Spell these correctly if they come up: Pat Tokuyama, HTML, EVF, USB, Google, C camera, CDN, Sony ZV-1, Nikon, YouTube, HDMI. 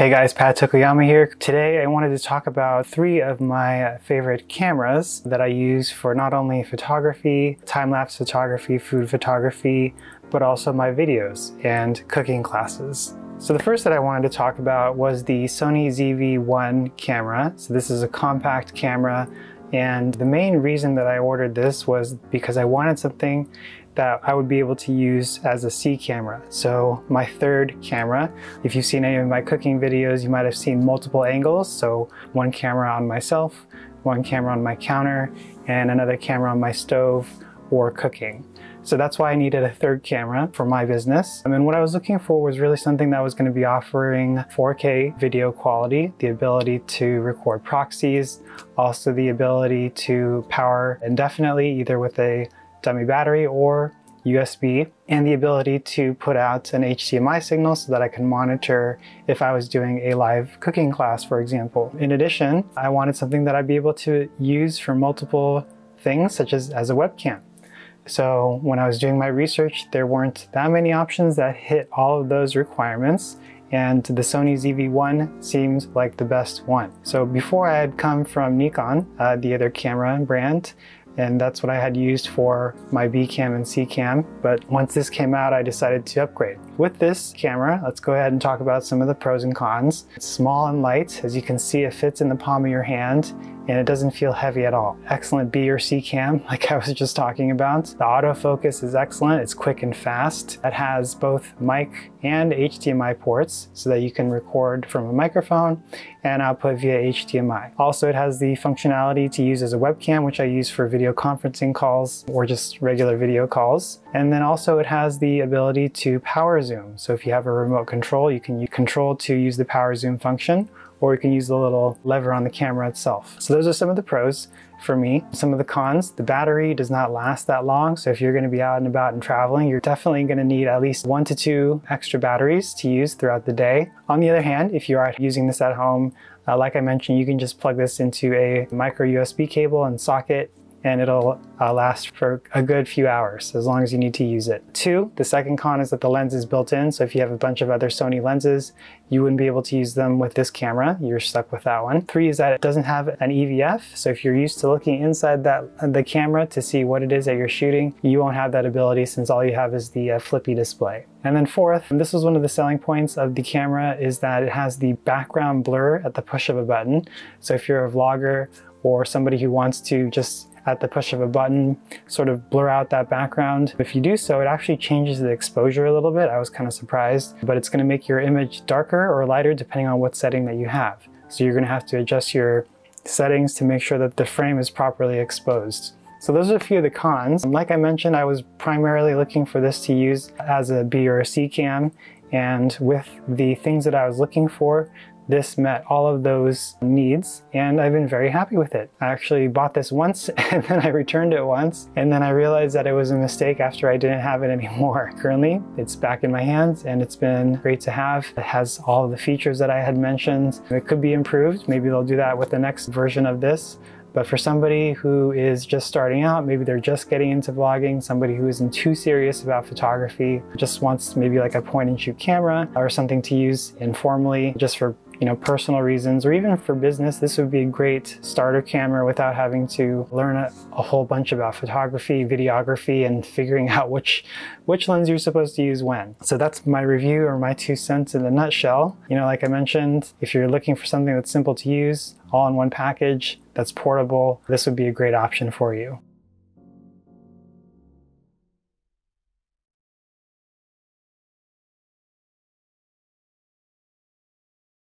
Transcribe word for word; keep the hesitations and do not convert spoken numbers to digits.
Hey guys, Pat Tokuyama here. Today I wanted to talk about three of my favorite cameras that I use for not only photography, time-lapse photography, food photography, but also my videos and cooking classes. So the first that I wanted to talk about was the Sony Z V one camera. So this is a compact camera, and the main reason that I ordered this was because I wanted something that I would be able to use as a C camera. So my third camera, if you've seen any of my cooking videos, you might have seen multiple angles. So one camera on myself, one camera on my counter, and another camera on my stove or cooking. So that's why I needed a third camera for my business. I mean, what I was looking for was really something that was going to be offering four K video quality, the ability to record proxies, also the ability to power indefinitely either with a dummy battery or U S B, and the ability to put out an H D M I signal so that I can monitor if I was doing a live cooking class, for example. In addition, I wanted something that I'd be able to use for multiple things, such as as a webcam. So when I was doing my research, there weren't that many options that hit all of those requirements, and the Sony Z V one seemed like the best one. So before, I had come from Nikon, uh, the other camera brand, and that's what I had used for my B cam and C cam. But once this came out, I decided to upgrade. With this camera, let's go ahead and talk about some of the pros and cons. It's small and light. As you can see, it fits in the palm of your hand, and it doesn't feel heavy at all. Excellent B or C cam, like I was just talking about. The autofocus is excellent. It's quick and fast. It has both mic and H D M I ports so that you can record from a microphone and output via H D M I. Also, it has the functionality to use as a webcam, which I use for video conferencing calls or just regular video calls. And then also it has the ability to power zoom. So if you have a remote control, you can use control to use the power zoom function, or you can use the little lever on the camera itself. So those are some of the pros for me. Some of the cons: the battery does not last that long. So if you're gonna be out and about and traveling, you're definitely gonna need at least one to two extra batteries to use throughout the day. On the other hand, if you are using this at home, uh, like I mentioned, you can just plug this into a micro U S B cable and socket, and it'll uh, last for a good few hours, as long as you need to use it. Two, the second con is that the lens is built in, so if you have a bunch of other Sony lenses, you wouldn't be able to use them with this camera. You're stuck with that one. Three is that it doesn't have an E V F, so if you're used to looking inside that the camera to see what it is that you're shooting, you won't have that ability since all you have is the uh, flippy display. And then fourth, and this was one of the selling points of the camera, is that it has the background blur at the push of a button. So if you're a vlogger or somebody who wants to just at the push of a button sort of blur out that background, if you do so, it actually changes the exposure a little bit. I was kind of surprised, but it's going to make your image darker or lighter depending on what setting that you have. So you're going to have to adjust your settings to make sure that the frame is properly exposed. So those are a few of the cons. Like I mentioned, I was primarily looking for this to use as a B or a C cam, and with the things that I was looking for, this met all of those needs, and I've been very happy with it. I actually bought this once and then I returned it once, and then I realized that it was a mistake after I didn't have it anymore. Currently, it's back in my hands, and it's been great to have. It has all of the features that I had mentioned. It could be improved. Maybe they'll do that with the next version of this. But for somebody who is just starting out, maybe they're just getting into vlogging, somebody who isn't too serious about photography, just wants maybe like a point and shoot camera or something to use informally just for, you know, personal reasons, or even for business, this would be a great starter camera without having to learn a, a whole bunch about photography, videography, and figuring out which which lens you're supposed to use when. So that's my review, or my two cents in a nutshell. You know, like I mentioned, if you're looking for something that's simple to use, all in one package, that's portable, this would be a great option for you.